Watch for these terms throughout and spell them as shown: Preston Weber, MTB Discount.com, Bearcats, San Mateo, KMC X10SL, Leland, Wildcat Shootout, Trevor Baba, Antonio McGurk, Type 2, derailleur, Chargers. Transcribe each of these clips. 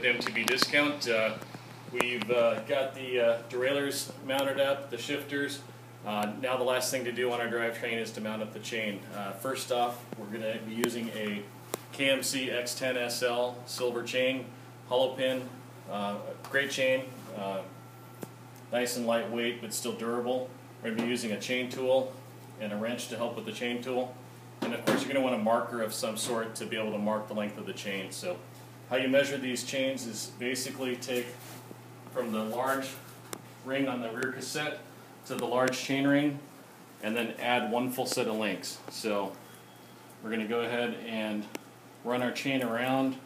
with MTB Discount. We've got the derailleurs mounted up, the shifters. Now the last thing to do on our drivetrain is to mount up the chain. First off, we're going to be using a KMC X10SL silver chain, hollow pin, great chain, nice and lightweight but still durable. We're going to be using a chain tool and a wrench to help with the chain tool. And of course you're going to want a marker of some sort to be able to mark the length of the chain. So how you measure these chains is basically take from the large ring on the rear cassette to the large chain ring and then add one full set of links. So we're going to go ahead and run our chain around.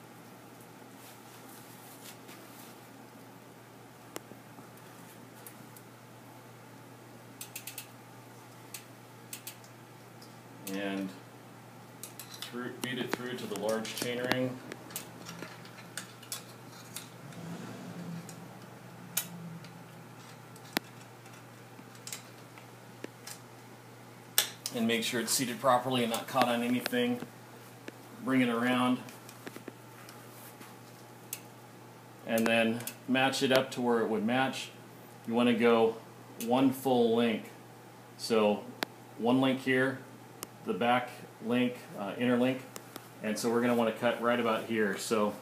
And beat it through to the large chain ring. And make sure it's seated properly and not caught on anything. Bring it around. And then match it up to where it would match. You want to go one full link. So one link here, the back link, inner link, and so we're going to want to cut right about here. So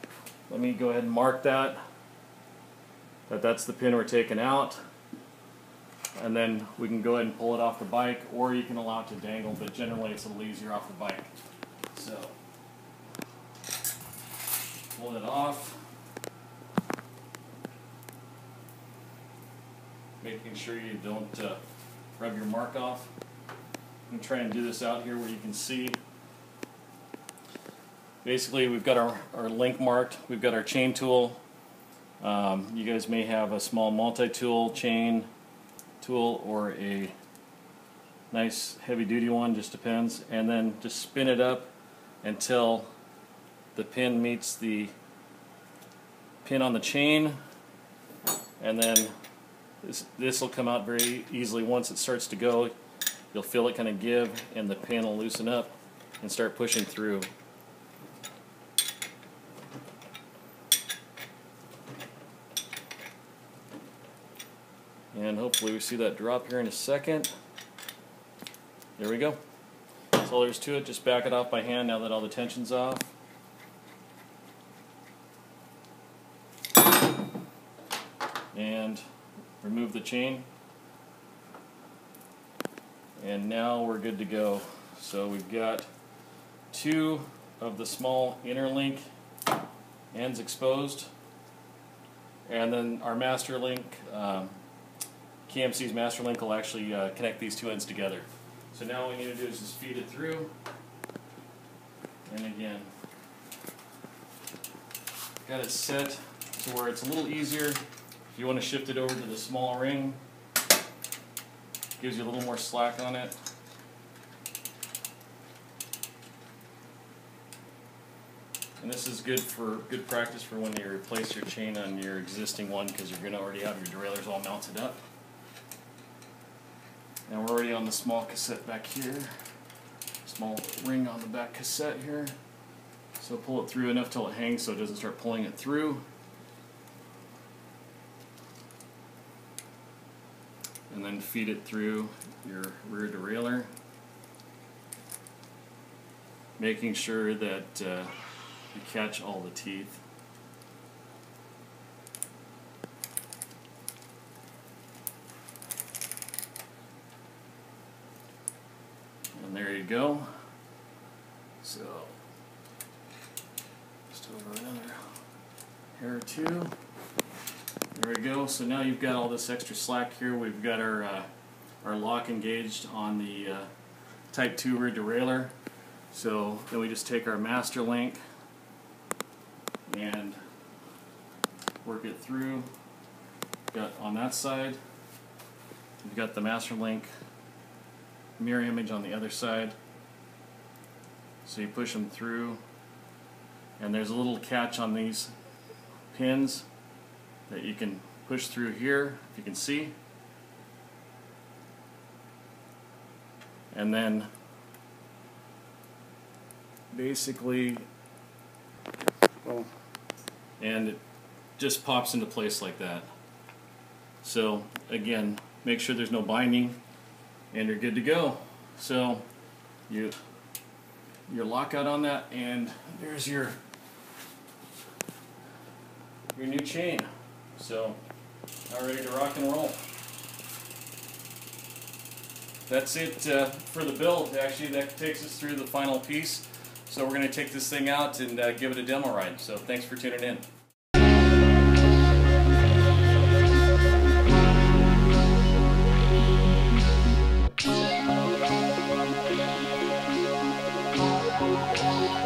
let me go ahead and mark that's the pin we're taking out, and then we can go ahead and pull it off the bike, or you can allow it to dangle, but generally it's a little easier off the bike. So pull it off, making sure you don't rub your mark off. I'm going to try and do this out here where you can see. Basically we've got our link marked, we've got our chain tool. You guys may have a small multi-tool chain tool or a nice heavy-duty one, just depends. And then just spin it up until the pin meets the pin on the chain, and then this will come out very easily. Once it starts to go, you'll feel it kind of give, and the pin will loosen up and start pushing through. And hopefully we see that drop here in a second. There we go. That's all there is to it. Just back it off by hand now that all the tension's off. And remove the chain. And now we're good to go. So we've got two of the small inner link ends exposed, and then our master link, KMC's master link, will actually connect these two ends together. So now all we need to do is just feed it through, and again, got it set to where it's a little easier. If you want to shift it over to the small ring, gives you a little more slack on it. And this is good practice for when you replace your chain on your existing one, because you're going to already have your derailleurs all mounted up. Now we're already on the small cassette back here. Small ring on the back cassette here. So pull it through enough till it hangs so it doesn't start pulling it through. And then feed it through your rear derailleur, making sure that you catch all the teeth. And there you go. So just over another hair or two. There we go. So now you've got all this extra slack here. We've got our lock engaged on the Type 2 rear derailleur. So then we just take our master link and work it through. Got on that side. We've got the master link mirror image on the other side. So you push them through, and there's a little catch on these pins that you can push through here, if you can see. And then basically, and just pops into place like that. So again, make sure there's no binding and you're good to go. So your lockout on that, and there's your new chain. So now ready to rock and roll. That's it for the build. Actually, that takes us through the final piece. So we're going to take this thing out and give it a demo ride. So thanks for tuning in.